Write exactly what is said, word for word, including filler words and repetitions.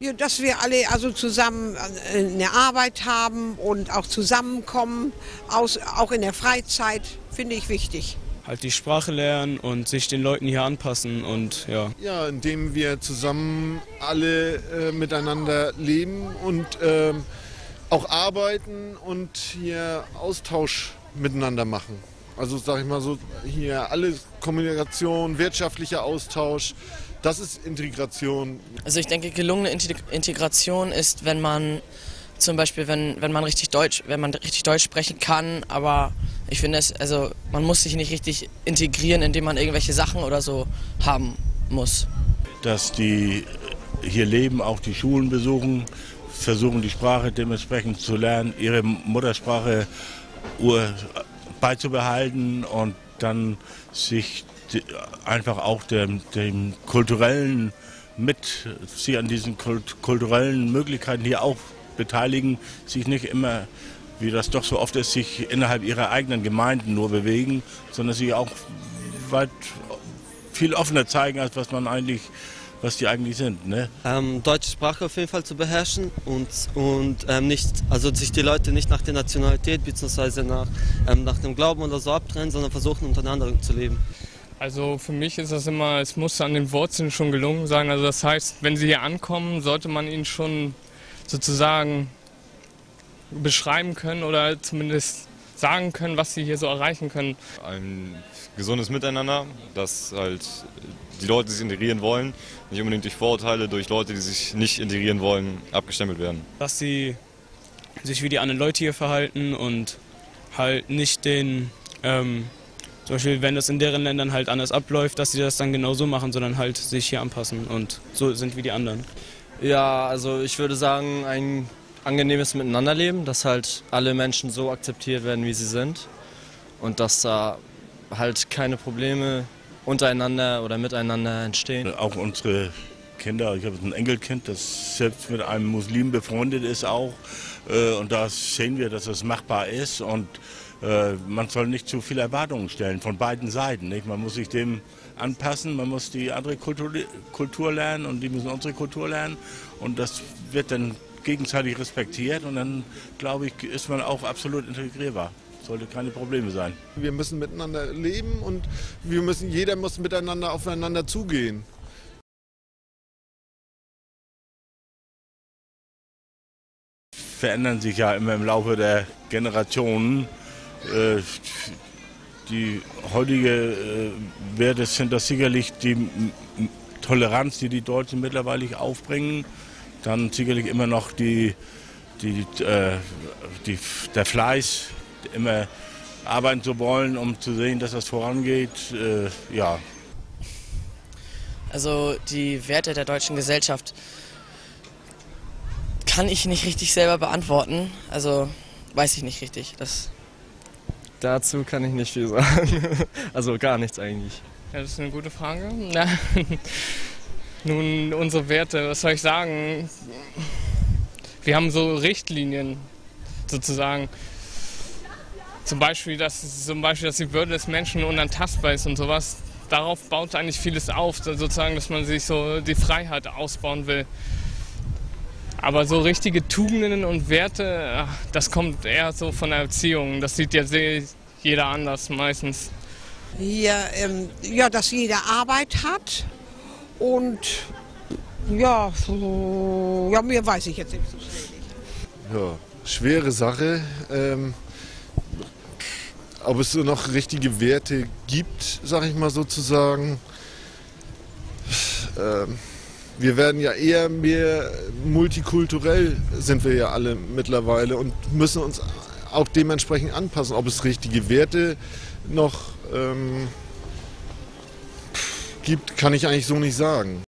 Ja, dass wir alle also zusammen eine Arbeit haben und auch zusammenkommen, aus, auch in der Freizeit, finde ich wichtig. Halt die Sprache lernen und sich den Leuten hier anpassen und ja. Ja, indem wir zusammen alle äh, miteinander leben und äh, auch arbeiten und hier Austausch miteinander machen. Also sag ich mal so, hier alle Kommunikation, wirtschaftlicher Austausch, das ist Integration. Also ich denke, gelungene Integration ist, wenn man zum Beispiel, wenn, wenn man richtig Deutsch, wenn man richtig Deutsch sprechen kann, aber ich finde es, also man muss sich nicht richtig integrieren, indem man irgendwelche Sachen oder so haben muss. Dass die hier leben, auch die Schulen besuchen, versuchen die Sprache dementsprechend zu lernen, ihre Muttersprache beizubehalten und dann sich einfach auch dem, dem kulturellen mit, sie an diesen kulturellen Möglichkeiten hier auch beteiligen, sich nicht immer, wie das doch so oft ist, sich innerhalb ihrer eigenen Gemeinden nur bewegen, sondern sich auch weit viel offener zeigen, als was man eigentlich, was die eigentlich sind. Ne? Ähm, deutsche Sprache auf jeden Fall zu beherrschen und, und ähm, nicht, also sich die Leute nicht nach der Nationalität bzw. nach, ähm, nach dem Glauben oder so abtrennen, sondern versuchen untereinander zu leben. Also für mich ist das immer, es muss an den Wurzeln schon gelungen sein. Also das heißt, wenn sie hier ankommen, sollte man ihnen schon sozusagen beschreiben können oder zumindest sagen können, was sie hier so erreichen können. Ein gesundes Miteinander, dass halt die Leute, die sich integrieren wollen, nicht unbedingt durch Vorurteile, durch Leute, die sich nicht integrieren wollen, abgestempelt werden. Dass sie sich wie die anderen Leute hier verhalten und halt nicht den, ähm, zum Beispiel wenn das in deren Ländern halt anders abläuft, dass sie das dann genau so machen, sondern halt sich hier anpassen und so sind wie die anderen. Ja, also ich würde sagen, ein angenehmes Miteinanderleben, dass halt alle Menschen so akzeptiert werden, wie sie sind und dass da halt keine Probleme untereinander oder miteinander entstehen. Auch unsere Kinder, ich habe ein Enkelkind, das selbst mit einem Muslim befreundet ist auch und da sehen wir, dass das machbar ist und man soll nicht zu viele Erwartungen stellen von beiden Seiten. Nicht? Man muss sich dem anpassen, man muss die andere Kultur, Kultur lernen und die müssen unsere Kultur lernen und das wird dann gegenseitig respektiert und dann, glaube ich, ist man auch absolut integrierbar. Sollte keine Probleme sein. Wir müssen miteinander leben und wir müssen, jeder muss miteinander aufeinander zugehen. Verändern sich ja immer im Laufe der Generationen. Äh, die heutige äh, Werte sind das sicherlich die M Toleranz, die die Deutschen mittlerweile aufbringen. Dann sicherlich immer noch die, die, äh, die, der Fleiß, immer arbeiten zu wollen, um zu sehen, dass das vorangeht. Äh, ja. Also die Werte der deutschen Gesellschaft kann ich nicht richtig selber beantworten. Also weiß ich nicht richtig. Das Dazu kann ich nicht viel sagen. Also gar nichts eigentlich. Ja, das ist eine gute Frage. Ja. Nun, unsere Werte, was soll ich sagen? Wir haben so Richtlinien sozusagen. Zum Beispiel, dass, zum Beispiel, dass die Würde des Menschen unantastbar ist und sowas. Darauf baut eigentlich vieles auf, sozusagen, dass man sich so die Freiheit ausbauen will. Aber so richtige Tugenden und Werte, das kommt eher so von der Erziehung. Das sieht ja jeder anders meistens. Hier, ähm, ja, dass jeder Arbeit hat. Und ja, so, ja, mir weiß ich jetzt nicht so schwierig. Ja, schwere Sache. Ähm, ob es so noch richtige Werte gibt, sag ich mal sozusagen. Ähm, wir werden ja eher mehr multikulturell, sind wir ja alle mittlerweile und müssen uns auch dementsprechend anpassen, ob es richtige Werte noch ähm, gibt, kann ich eigentlich so nicht sagen.